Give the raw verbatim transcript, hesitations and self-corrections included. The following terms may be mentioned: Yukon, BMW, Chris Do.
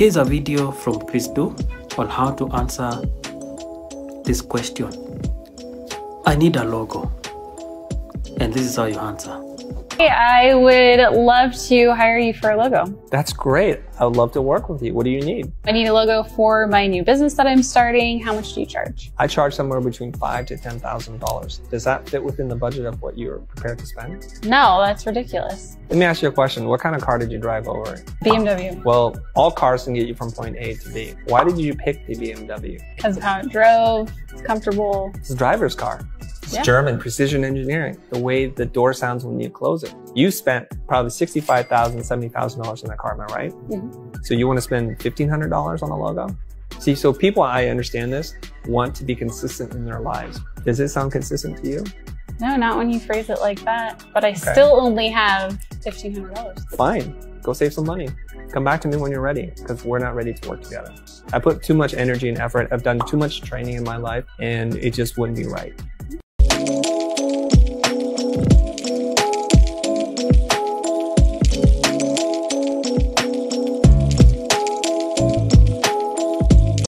Here's a video from Chris Do on how to answer this question. I need a logo. And this is how you answer. Hey, I would love to hire you for a logo. That's great. I would love to work with you. What do you need? I need a logo for my new business that I'm starting. How much do you charge? I charge somewhere between five to ten thousand dollars. Does that fit within the budget of what you're prepared to spend? No, that's ridiculous. Let me ask you a question. What kind of car did you drive over? B M W. Well, all cars can get you from point A to B. Why did you pick the B M W? Because of how it drove. It's comfortable. It's a driver's car. It's yeah. German precision engineering. The way the door sounds when you close it. You spent probably sixty-five thousand, seventy thousand dollars in that car, am I right? Mm-hmm. So you want to spend fifteen hundred dollars on a logo? See, so people, I understand this, want to be consistent in their lives. Does it sound consistent to you? No, not when you phrase it like that. But I okay. still only have fifteen hundred dollars. Fine. Go save some money. Come back to me when you're ready, because we're not ready to work together. I put too much energy and effort. I've done too much training in my life, and it just wouldn't be right.